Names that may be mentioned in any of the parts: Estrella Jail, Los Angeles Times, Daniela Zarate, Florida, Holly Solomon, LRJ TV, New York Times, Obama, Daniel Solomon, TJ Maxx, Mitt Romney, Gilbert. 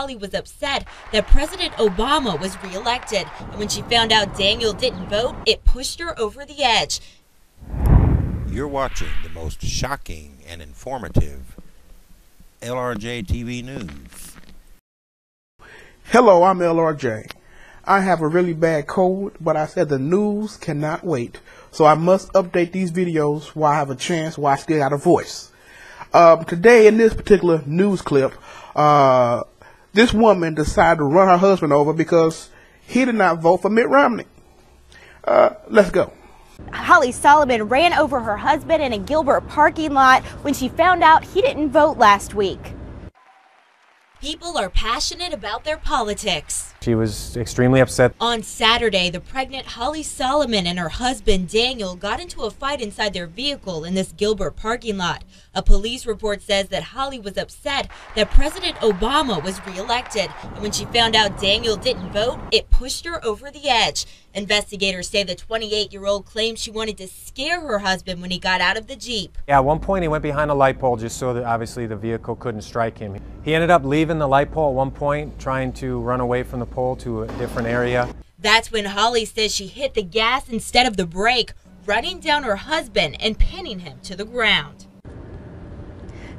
Holly was upset that President Obama was reelected, and when she found out Daniel didn't vote, it pushed her over the edge. You're watching the most shocking and informative LRJ TV News. Hello, I'm LRJ. I have a really bad cold, but I said the news cannot wait, so I must update these videos while I have a chance, while I still got a voice. Today, in this particular news clip, this woman decided to run her husband over because he did not vote for Mitt Romney. Let's go. Holly Solomon ran over her husband in a Gilbert parking lot when she found out he didn't vote last week. People are passionate about their politics. She was extremely upset. On Saturday, the pregnant Holly Solomon and her husband Daniel got into a fight inside their vehicle in this Gilbert parking lot. A police report says that Holly was upset that President Obama was reelected, and when she found out Daniel didn't vote, it pushed her over the edge. Investigators say the 28-year-old claimed she wanted to scare her husband when he got out of the Jeep. Yeah, at one point he went behind a light pole just so that obviously the vehicle couldn't strike him. He ended up leaving the light pole at one point, trying to run away from the pole to a different area. That's when Holly says she hit the gas instead of the brake, running down her husband and pinning him to the ground.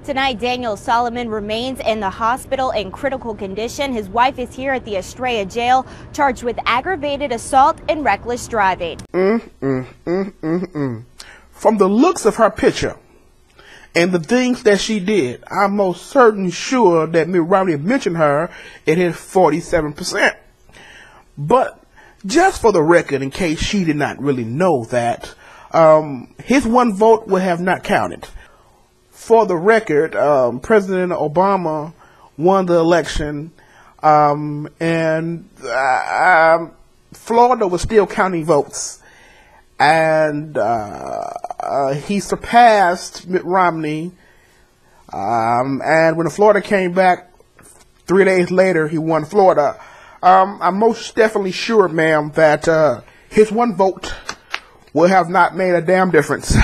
Tonight, Daniel Solomon remains in the hospital in critical condition. His wife is here at the Estrella Jail, charged with aggravated assault and reckless driving. From the looks of her picture and the things that she did, I'm most sure that Mitt Romney mentioned her in his 47%. But just for the record, in case she did not really know that, his one vote would have not counted. For the record, President Obama won the election, and Florida was still counting votes, and he surpassed Mitt Romney, and when Florida came back 3 days later, he won Florida. I'm most definitely sure, ma'am, that his one vote would have not made a damn difference.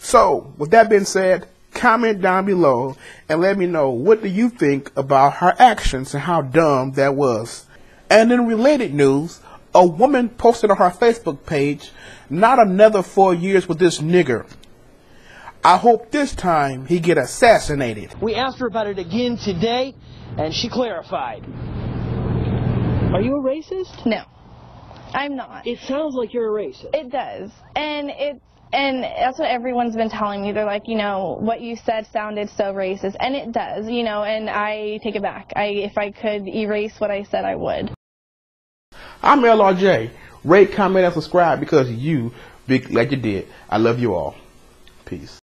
So, with that being said, comment down below and let me know, what do you think about her actions and how dumb that was? And in related news, a woman posted on her Facebook page, "Not another 4 years with this nigger. I hope this time he get assassinated." We asked her about it again today and she clarified. Are you a racist? No, I'm not. It sounds like you're a racist. It does. And that's what everyone's been telling me. They're like, you know, what you said sounded so racist. And it does, you know, and I take it back. If I could erase what I said, I would. I'm LRJ. Rate, comment, and subscribe because you, big like you did. I love you all. Peace.